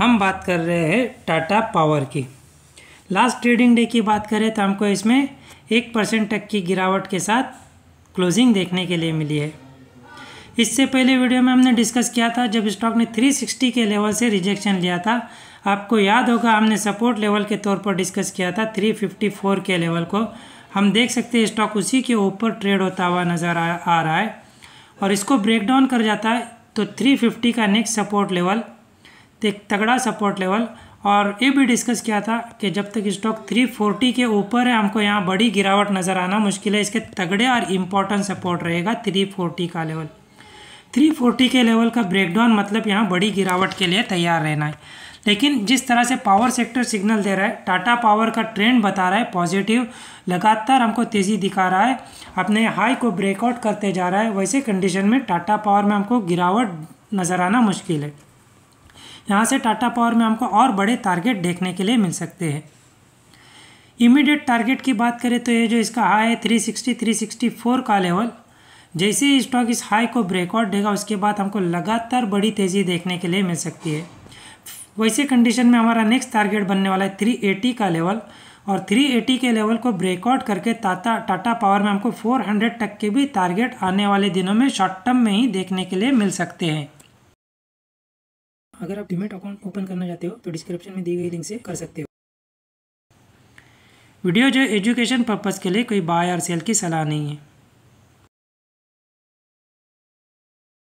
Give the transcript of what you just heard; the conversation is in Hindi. हम बात कर रहे हैं टाटा पावर की। लास्ट ट्रेडिंग डे की बात करें तो हमको इसमें 1% तक की गिरावट के साथ क्लोजिंग देखने के लिए मिली है। इससे पहले वीडियो में हमने डिस्कस किया था जब स्टॉक ने 360 के लेवल से रिजेक्शन लिया था। आपको याद होगा हमने सपोर्ट लेवल के तौर पर डिस्कस किया था 354 के लेवल को। हम देख सकते हैं स्टॉक उसी के ऊपर ट्रेड होता हुआ नज़र आ रहा है और इसको ब्रेक डाउन कर जाता है तो 350 का नेक्स्ट सपोर्ट लेवल, एक तगड़ा सपोर्ट लेवल। और ये भी डिस्कस किया था कि जब तक स्टॉक 340 के ऊपर है हमको यहाँ बड़ी गिरावट नज़र आना मुश्किल है। इसके तगड़े और इम्पॉर्टेंट सपोर्ट रहेगा 340 का लेवल। 340 के लेवल का ब्रेकडाउन मतलब यहाँ बड़ी गिरावट के लिए तैयार रहना है। लेकिन जिस तरह से पावर सेक्टर सिग्नल दे रहा है, टाटा पावर का ट्रेंड बता रहा है पॉजिटिव, लगातार हमको तेज़ी दिखा रहा है, अपने हाई को ब्रेकआउट करते जा रहा है, वैसे कंडीशन में टाटा पावर में हमको गिरावट नज़र आना मुश्किल है। यहाँ से टाटा पावर में हमको और बड़े टारगेट देखने के लिए मिल सकते हैं। इमीडिएट टारगेट की बात करें तो ये जो इसका हाई है 360-364 का लेवल, जैसे ही स्टॉक इस हाई को ब्रेकआउट देगा उसके बाद हमको लगातार बड़ी तेज़ी देखने के लिए मिल सकती है। वैसे कंडीशन में हमारा नेक्स्ट टारगेट बनने वाला है 380 का लेवल और 380 के लेवल को ब्रेकआउट करके टाटा पावर में हमको 400 तक के भी टारगेट आने वाले दिनों में शॉर्ट टर्म में ही देखने के लिए मिल सकते हैं। अगर आप डीमैट अकाउंट ओपन करना चाहते हो तो डिस्क्रिप्शन में दी गई लिंक से कर सकते हो। वीडियो जो एजुकेशन पर्पज़ के लिए, कोई बाय और सेल की सलाह नहीं है।